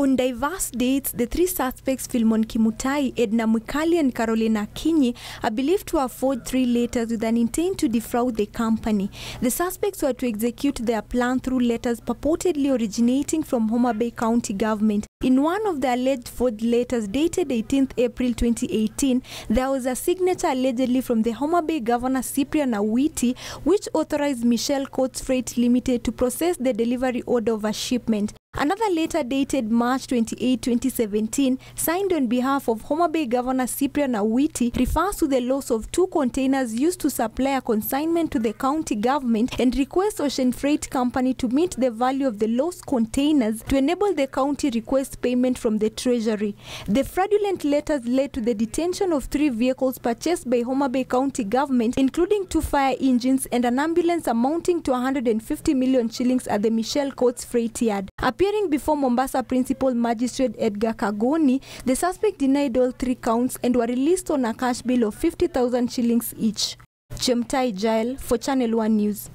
On diverse dates, the three suspects, Filmon Kimutai, Edna Mukali and Carolina Kinyi, are believed to have forged three letters with an intent to defraud the company. The suspects were to execute their plan through letters purportedly originating from Homa Bay County government. In one of the alleged forged letters dated 18th April 2018, there was a signature allegedly from the Homa Bay Governor Cyprian Awiti, which authorized Mitchell Cotts Freight Limited to process the delivery order of a shipment. Another letter dated March 28, 2017, signed on behalf of Homa Bay Governor Cyprian Awiti, refers to the loss of two containers used to supply a consignment to the county government and requests Ocean Freight Company to meet the value of the lost containers to enable the county request payment from the Treasury. The fraudulent letters led to the detention of three vehicles purchased by Homa Bay County government, including two fire engines and an ambulance amounting to 150 million shillings at the Mitchell Cotts Freight Yard. Appearing before Mombasa Principal Magistrate Edgar Kagoni, the suspect denied all three counts and were released on a cash bill of 50,000 shillings each. Chemtai Jail for Channel One News.